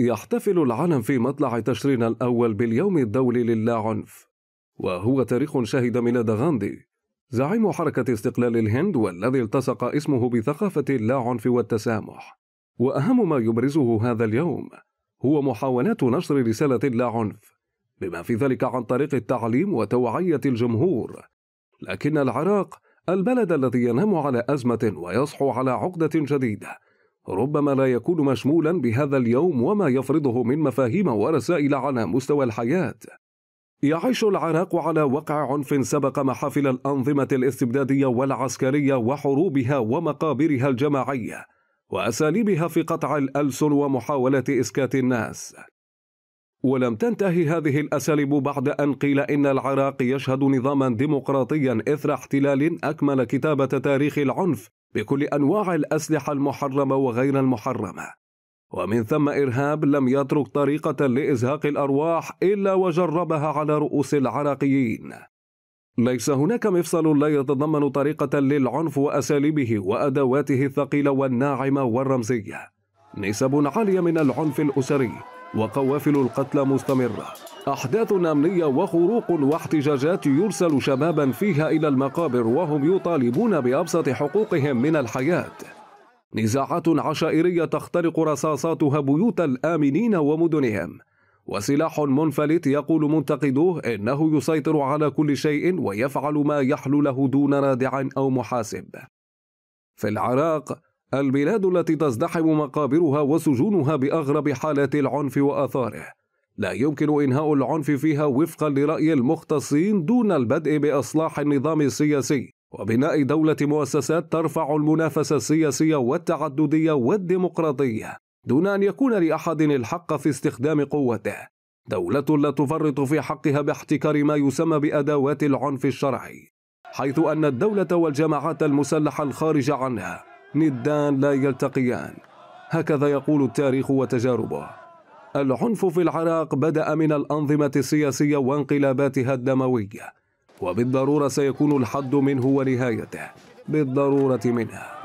يحتفل العالم في مطلع تشرين الأول باليوم الدولي لللاعنف، وهو تاريخ شهد ميلاد غاندي زعيم حركة استقلال الهند، والذي التصق اسمه بثقافة اللاعنف والتسامح. وأهم ما يبرزه هذا اليوم هو محاولات نشر رسالة اللاعنف، بما في ذلك عن طريق التعليم وتوعية الجمهور. لكن العراق، البلد الذي ينام على أزمة ويصحو على عقدة جديدة، ربما لا يكون مشمولا بهذا اليوم وما يفرضه من مفاهيم ورسائل على مستوى الحياة. يعيش العراق على وقع عنف سبق محافل الأنظمة الاستبدادية والعسكرية وحروبها ومقابرها الجماعية وأساليبها في قطع الألسن ومحاولة إسكات الناس. ولم تنتهي هذه الأساليب بعد أن قيل إن العراق يشهد نظاما ديمقراطيا إثر احتلال أكمل كتابة تاريخ العنف بكل أنواع الأسلحة المحرمة وغير المحرمة، ومن ثم إرهاب لم يترك طريقة لإزهاق الأرواح إلا وجربها على رؤوس العراقيين. ليس هناك مفصل لا يتضمن طريقة للعنف وأساليبه وأدواته الثقيلة والناعمة والرمزية. نسب عالية من العنف الأسري وقوافل القتلى مستمرة، أحداث أمنية وخروق واحتجاجات يرسل شبابا فيها إلى المقابر وهم يطالبون بأبسط حقوقهم من الحياة، نزاعات عشائرية تخترق رصاصاتها بيوت الآمنين ومدنهم، وسلاح منفلت يقول منتقدوه إنه يسيطر على كل شيء ويفعل ما يحلو له دون رادع أو محاسب. في العراق، البلاد التي تزدحم مقابرها وسجونها بأغرب حالات العنف وآثاره، لا يمكن إنهاء العنف فيها وفقا لرأي المختصين دون البدء بإصلاح النظام السياسي وبناء دولة مؤسسات ترفع المنافسة السياسية والتعددية والديمقراطية دون أن يكون لأحد الحق في استخدام قوته، دولة لا تفرط في حقها باحتكار ما يسمى بأدوات العنف الشرعي، حيث أن الدولة والجماعات المسلحة الخارجة عنها ندان لا يلتقيان. هكذا يقول التاريخ وتجاربه. العنف في العراق بدأ من الأنظمة السياسية وانقلاباتها الدموية، وبالضرورة سيكون الحد منه ونهايته بالضرورة منها.